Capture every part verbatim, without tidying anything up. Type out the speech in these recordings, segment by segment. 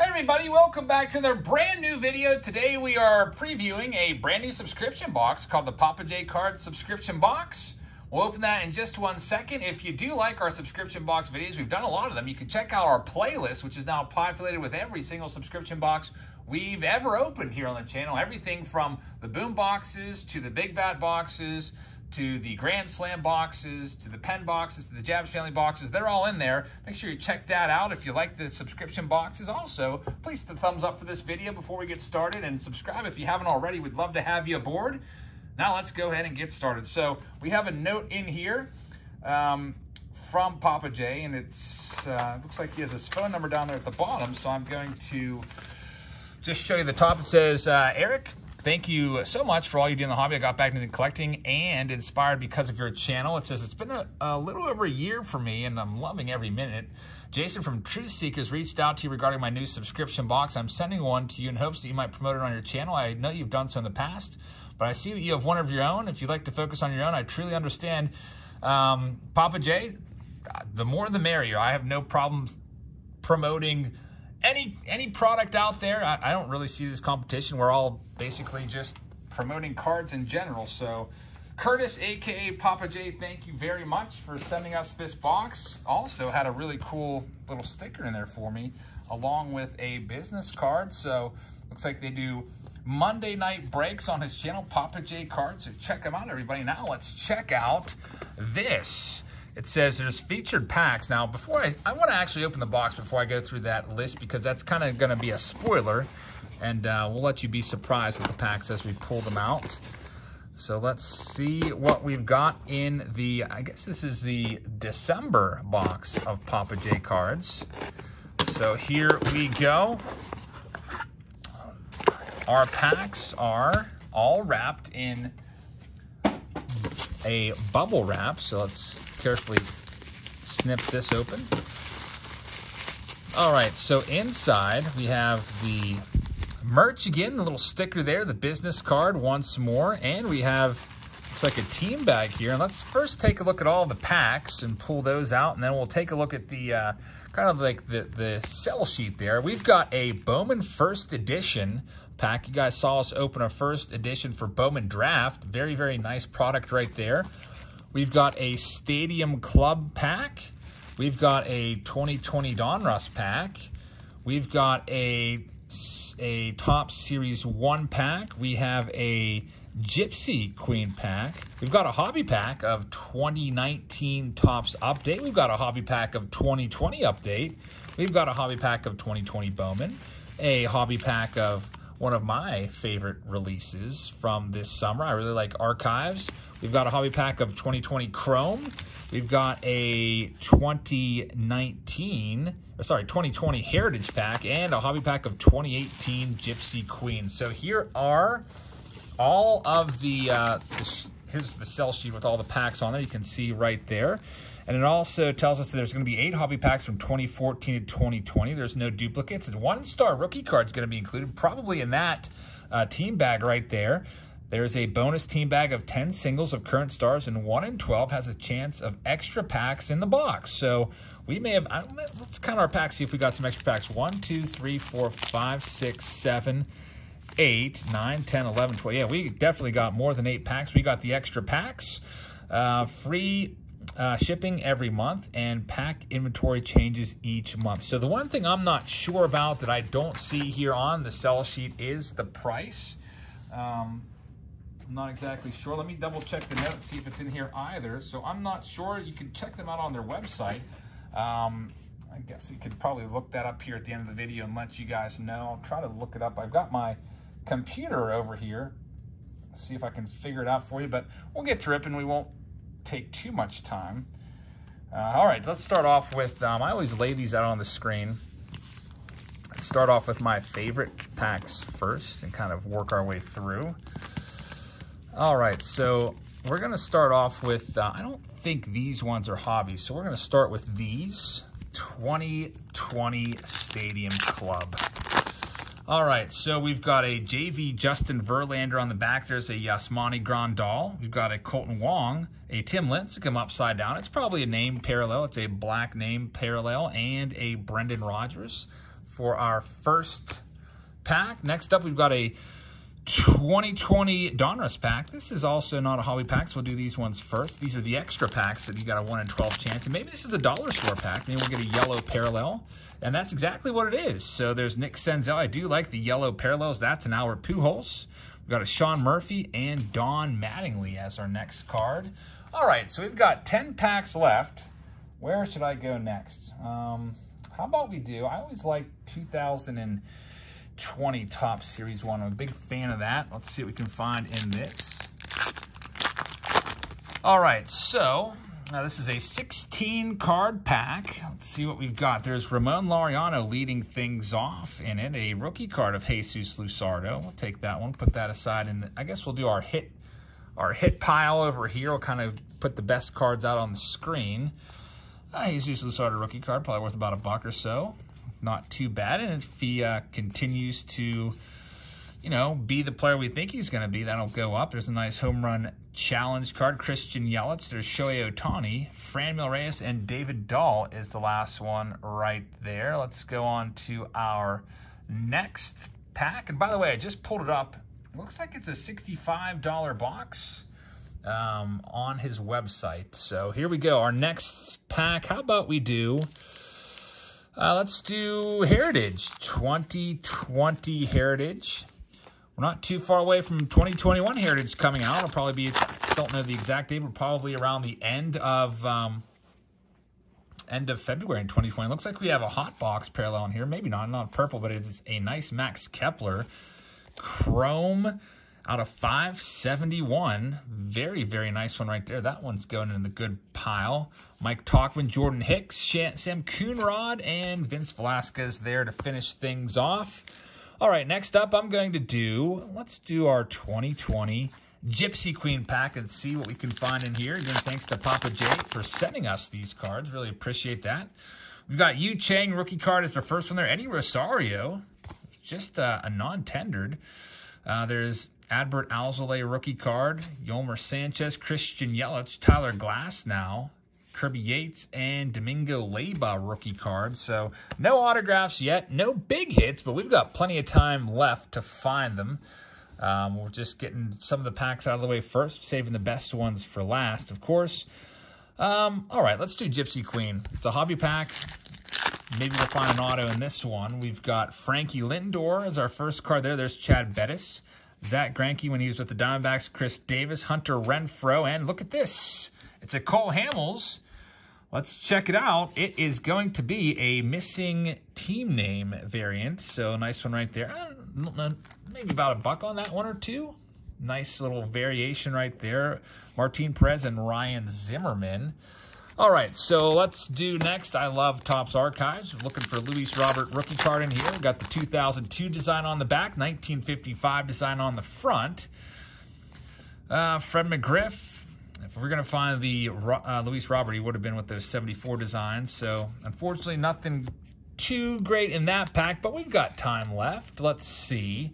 Hey everybody, welcome back to their brand new video. Today we are previewing a brand new subscription box called the PapaJay Cards subscription box. We'll open that in just one second. If you do like our subscription box videos, we've done a lot of them. You can check out our playlist, which is now populated with every single subscription box we've ever opened here on the channel. Everything from the boom boxes to the big bad boxes, to the Grand Slam boxes, to the pen boxes, to the Jabs Family boxes. They're all in there. Make sure you check that out if you like the subscription boxes. Also, please the thumbs up for this video before we get started, and subscribe if you haven't already. We'd love to have you aboard. Now let's go ahead and get started. So we have a note in here um, from PapaJay, and it's uh, looks like he has his phone number down there at the bottom. So I'm going to just show you the top. It says, uh, Eric, thank you so much for all you do in the hobby. I got back into collecting and inspired because of your channel. It says, it's been a, a little over a year for me, and I'm loving every minute. Jason from Truth Seekers reached out to you regarding my new subscription box. I'm sending one to you in hopes that you might promote it on your channel. I know you've done so in the past, but I see that you have one of your own. If you'd like to focus on your own, I truly understand. Um, PapaJay, the more the merrier. I have no problems promoting Any any product out there. I, I don't really see this competition. We're all basically just promoting cards in general. So Curtis, a k a. PapaJay, thank you very much for sending us this box. Also had a really cool little sticker in there for me, along with a business card. So looks like they do Monday night breaks on his channel, PapaJay Cards. So check them out, everybody. Now let's check out this. It says there's featured packs. Now, before I, I want to actually open the box before I go through that list, because that's kind of going to be a spoiler, and uh, we'll let you be surprised at the packs as we pull them out. So let's see what we've got in the, I guess this is the December box of PapaJay Cards. So here we go. Our packs are all wrapped in a bubble wrap. So let's carefully snip this open. All right, so inside we have the merch again, the little sticker there, the business card once more, and we have, looks like a team bag here. And let's first take a look at all the packs and pull those out, and then we'll take a look at the uh, kind of like the, the sell sheet there. We've got a Bowman first edition pack. You guys saw us open a first edition for Bowman Draft. Very, very nice product right there. We've got a Stadium Club pack. We've got a twenty twenty Donruss pack. We've got a, a Topps Series one pack. We have a Gypsy Queen pack. We've got a hobby pack of twenty nineteen Topps update. We've got a hobby pack of twenty twenty update. We've got a hobby pack of twenty twenty Bowman. A hobby pack of one of my favorite releases from this summer. I really like Archives. We've got a hobby pack of twenty twenty Chrome. We've got a twenty nineteen, or sorry, twenty twenty Heritage pack, and a hobby pack of twenty eighteen Gypsy Queen. So here are all of the, uh, the here's the sell sheet with all the packs on it. You can see right there. And it also tells us that there's going to be eight hobby packs from twenty fourteen to twenty twenty. There's no duplicates. And one-star rookie card is going to be included, probably in that uh, team bag right there. There's a bonus team bag of ten singles of current stars, and one in twelve has a chance of extra packs in the box. So we may have, I don't know, let's count our packs, see if we got some extra packs. one, two, three, four, five, six, seven, eight, nine, ten, eleven, twelve. Yeah, we definitely got more than eight packs. We got the extra packs, uh, free Uh, shipping every month, and pack inventory changes each month. So the one thing I'm not sure about that I don't see here on the sell sheet is the price. Um, I'm not exactly sure. Let me double check the note and see if it's in here either. So I'm not sure. You can check them out on their website. Um, I guess we could probably look that up here at the end of the video and let you guys know. I'll try to look it up. I've got my computer over here. Let's see if I can figure it out for you, but we'll get to ripping. We won't take too much time. Uh, all right, let's start off with, um, I always lay these out on the screen. Let's start off with my favorite packs first and kind of work our way through. All right, so we're gonna start off with, uh, I don't think these ones are hobbies, so we're gonna start with these, twenty twenty Stadium Club. All right, so we've got a J V Justin Verlander on the back. There's a Yasmani Grandal. We've got a Colton Wong, a Tim Lincecum upside down. It's probably a name parallel. It's a black name parallel, and a Brendan Rodgers for our first pack. Next up, we've got a twenty twenty Donruss pack. This is also not a hobby pack, so we'll do these ones first. These are the extra packs that you got a one in twelve chance. And maybe this is a dollar store pack. Maybe we'll get a yellow parallel. And that's exactly what it is. So there's Nick Senzel. I do like the yellow parallels. That's an Albert Pujols. We've got a Sean Murphy and Don Mattingly as our next card. All right, so we've got ten packs left. Where should I go next? Um, how about we do, I always like two thousand twenty Topps Series one. I'm a big fan of that. Let's see what we can find in this. All right, so now this is a sixteen card pack. Let's see what we've got. There's Ramon Laureano leading things off in it. A rookie card of Jesus Luzardo. We'll take that one, put that aside, and I guess we'll do our hit, our hit pile over here. We'll kind of put the best cards out on the screen. Uh, Jesus Luzardo rookie card, probably worth about a buck or so. Not too bad, and if he uh, continues to, you know, be the player we think he's going to be, that'll go up. There's a nice home run challenge card, Christian Yelich. There's Shohei Ohtani, Franmil Reyes, and David Dahl is the last one right there. Let's go on to our next pack. And by the way, I just pulled it up. It looks like it's a sixty-five dollar box um, on his website. So here we go. Our next pack. How about we do? Uh, let's do Heritage, twenty twenty Heritage. We're not too far away from twenty twenty-one Heritage coming out. It'll probably be, I don't know the exact date, but probably around the end of um, end of February in twenty twenty. Looks like we have a hot box parallel in here. Maybe not, not purple, but it's a nice Max Kepler. Chrome out of five seventy-one. Very, very nice one right there. That one's going in the good pile. Mike Talkman, Jordan Hicks, Sam Coonrod, and Vince Velasquez there to finish things off. All right, next up I'm going to do, let's do our twenty twenty Gypsy Queen pack and see what we can find in here. Again, thanks to Papa Jay for sending us these cards. Really appreciate that. We've got Yu Chang rookie card is the first one there. Eddie Rosario, just uh, a non-tendered. Uh, there's Adbert Alzolay rookie card, Yomer Sanchez, Christian Yelich, Tyler Glasnow, Kirby Yates, and Domingo Leyba rookie card. So no autographs yet, no big hits, but we've got plenty of time left to find them. Um, we're just getting some of the packs out of the way first, saving the best ones for last, of course. Um, all right, let's do Gypsy Queen. It's a hobby pack. Maybe we'll find an auto in this one. We've got Frankie Lindor as our first card there. There's Chad Bettis. Zach Greinke when he was with the Diamondbacks, Chris Davis, Hunter Renfroe, and look at this. It's a Cole Hamels. Let's check it out. It is going to be a missing team name variant, so nice one right there. I don't know, maybe about a buck on that one or two. Nice little variation right there. Martin Perez and Ryan Zimmerman. All right, so let's do next. I love Topps Archives. We're looking for Luis Robert rookie card in here. We've got the two thousand two design on the back, nineteen fifty-five design on the front. Uh, Fred McGriff. If we're going to find the uh, Luis Robert, he would have been with those seventy-four designs. So, unfortunately, nothing too great in that pack, but we've got time left. Let's see.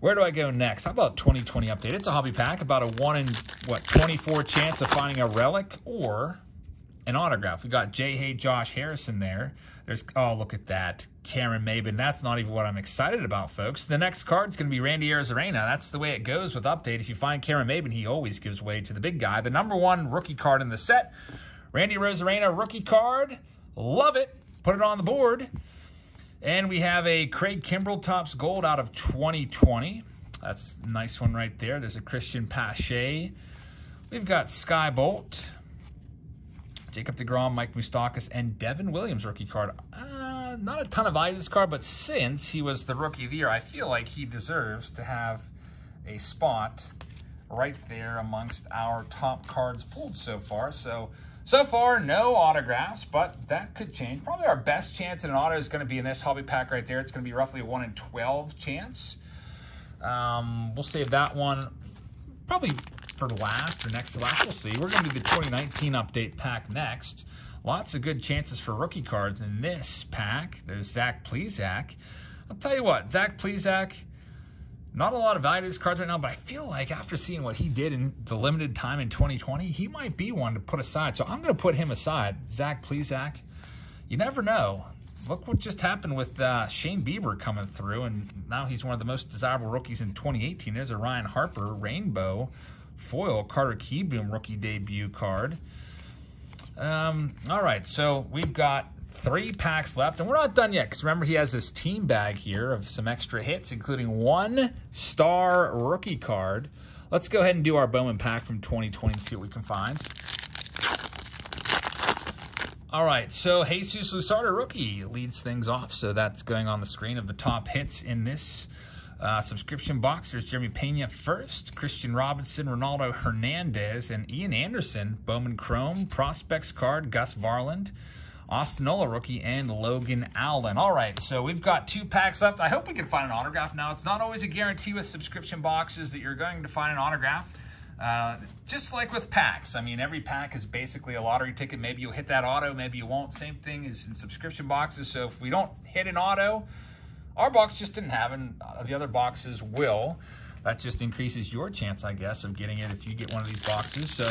Where do I go next? How about twenty twenty update? It's a hobby pack. About a one in, what, twenty-four chance of finding a relic or an autograph. We got Jay Hay, Josh Harrison there. There's, oh, look at that. Cameron Maben. That's not even what I'm excited about, folks. The next card's going to be Randy Arozarena. That's the way it goes with update. If you find Cameron Maben, he always gives way to the big guy. The number one rookie card in the set. Randy Arozarena rookie card. Love it. Put it on the board. And we have a Craig Kimbrell Topps Gold out of twenty twenty. That's a nice one right there. There's a Christian Pache. We've got Sky Bolt. Jacob deGrom, Mike Moustakas, and Devin Williams rookie card. Uh, not a ton of value to this card, but since he was the rookie of the year, I feel like he deserves to have a spot right there amongst our top cards pulled so far. So, so far, no autographs, but that could change. Probably our best chance in an auto is going to be in this hobby pack right there. It's going to be roughly a one in twelve chance. Um, we'll save that one probably for last or next to last. We'll see. We're going to do the twenty nineteen update pack next. Lots of good chances for rookie cards in this pack. There's Zach Plesac. I'll tell you what, Zach Plesac, not a lot of value to his cards right now, but I feel like after seeing what he did in the limited time in twenty twenty, he might be one to put aside. So I'm going to put him aside. Zach Plesac, you never know. look what just happened with uh, Shane Bieber coming through, and now he's one of the most desirable rookies in twenty eighteen. There's a Ryan Harper rainbow foil Carter Keyboom rookie debut card. Um, all right, so we've got three packs left, and we're not done yet, because remember he has this team bag here of some extra hits, including one star rookie card. Let's go ahead and do our Bowman pack from twenty twenty and see what we can find. All right, so Jesus Luzardo rookie leads things off, so that's going on the screen of the top hits in this uh, subscription box. There's Jeremy Pena first, Christian Robinson, Ronaldo Hernandez, and Ian Anderson, Bowman Chrome, Prospects card, Gus Varland, Austin Nola rookie, and Logan Allen. All right, so we've got two packs left. I hope we can find an autograph. Now, it's not always a guarantee with subscription boxes that you're going to find an autograph. Uh, just like with packs, I mean, every pack is basically a lottery ticket. Maybe you'll hit that auto, maybe you won't. Same thing is in subscription boxes. So if we don't hit an auto, our box just didn't have it, and the other boxes will. That just increases your chance, I guess, of getting it if you get one of these boxes. So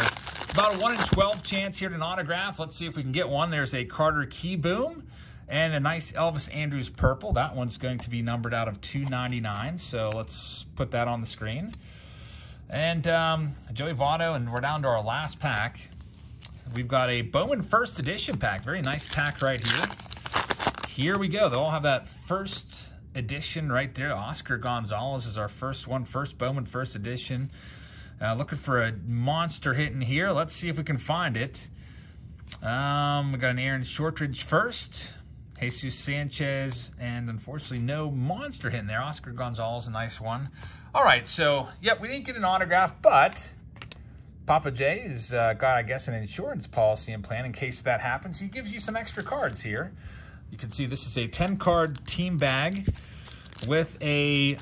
about a one in twelve chance here to an autograph. Let's see if we can get one. There's a Carter Keyboom and a nice Elvis Andrews purple. That one's going to be numbered out of two ninety-nine. So let's put that on the screen. And um, Joey Votto, and we're down to our last pack. We've got a Bowman First Edition pack. Very nice pack right here. Here we go. They all have that First Edition right there. Oscar Gonzalez is our first one. First Bowman First Edition. Uh, looking for a monster hit in here. Let's see if we can find it. Um, we got an Aaron Shortridge first. Jesus Sanchez, and unfortunately no monster hit in there. Oscar Gonzalez, a nice one. All right, so, yep, we didn't get an autograph, but PapaJay has uh, got, I guess, an insurance policy and plan in case that happens. He gives you some extra cards here. You can see this is a ten-card team bag with a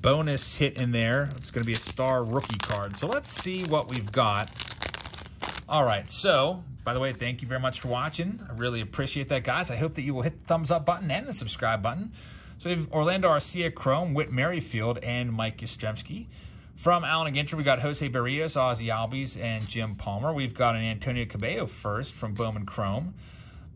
bonus hit in there. It's going to be a star rookie card. So let's see what we've got. All right, so... by the way, thank you very much for watching. I really appreciate that, guys. I hope that you will hit the thumbs up button and the subscribe button. So we have Orlando Arcia, Chrome, Whit Merrifield, and Mike Yastrzemski. From Allen and Ginter, we got Jose Barrios, Ozzy Albies, and Jim Palmer. We've got an Antonio Cabello first from Bowman Chrome,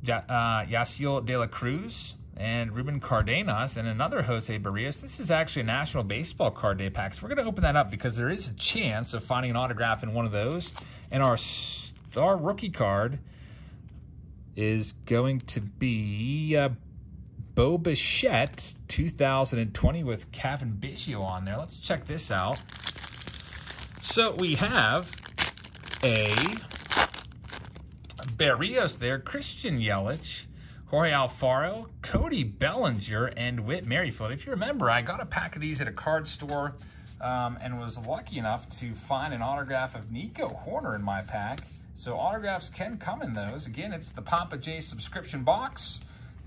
uh, Yasiel De La Cruz, and Ruben Cardenas, and another Jose Barrios. This is actually a National Baseball Card Day pack. So we're going to open that up because there is a chance of finding an autograph in one of those. And our Our rookie card is going to be uh, Bo Bichette two thousand twenty with Kevin Biggio on there. Let's check this out. So we have a Barrios there, Christian Yelich, Jorge Alfaro, Cody Bellinger, and Whit Merrifield. If you remember, I got a pack of these at a card store um, and was lucky enough to find an autograph of Nico Horner in my pack. So autographs can come in those. Again, it's the PapaJay subscription box.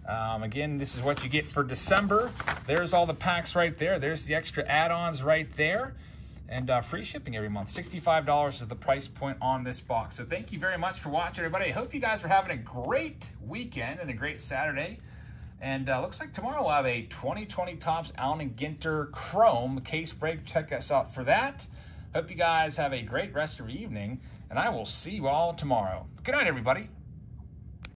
Um, again, this is what you get for December. There's all the packs right there. There's the extra add-ons right there. And uh, free shipping every month. sixty-five dollars is the price point on this box. So thank you very much for watching, everybody. I hope you guys were having a great weekend and a great Saturday. And uh, looks like tomorrow we'll have a twenty twenty Topps Allen and Ginter Chrome case break. Check us out for that. Hope you guys have a great rest of your evening, and I will see you all tomorrow. Good night, everybody.